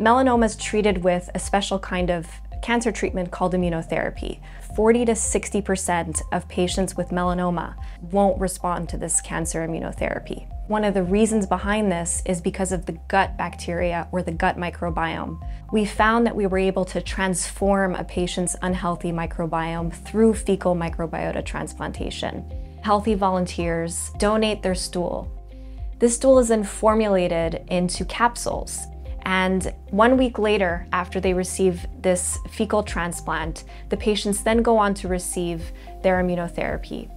Melanoma is treated with a special kind of cancer treatment called immunotherapy. 40 to 60% of patients with melanoma won't respond to this cancer immunotherapy. One of the reasons behind this is because of the gut bacteria or the gut microbiome. We found that we were able to transform a patient's unhealthy microbiome through fecal microbiota transplantation. Healthy volunteers donate their stool. This stool is then formulated into capsules. And 1 week later, after they receive this fecal transplant, the patients then go on to receive their immunotherapy.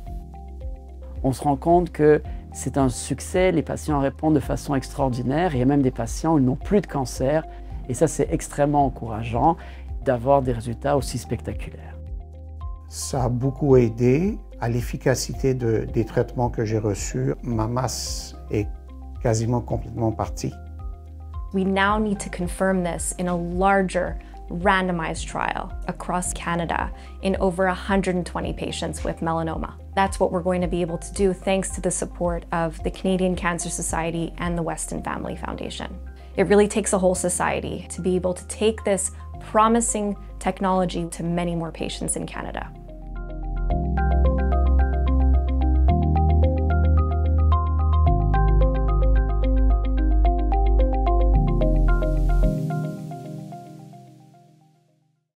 On se rend compte que c'est un succès, les patients répondent de façon extraordinaire, et il y a même des patients qui n'ont plus de cancer, et ça c'est extrêmement encourageant d'avoir des résultats aussi spectaculaires. Ça a beaucoup aidé à l'efficacité des traitements que j'ai reçus. Ma masse est quasiment complètement partie. We now need to confirm this in a larger randomized trial across Canada in over 120 patients with melanoma. That's what we're going to be able to do thanks to the support of the Canadian Cancer Society and the Weston Family Foundation. It really takes a whole society to be able to take this promising technology to many more patients in Canada.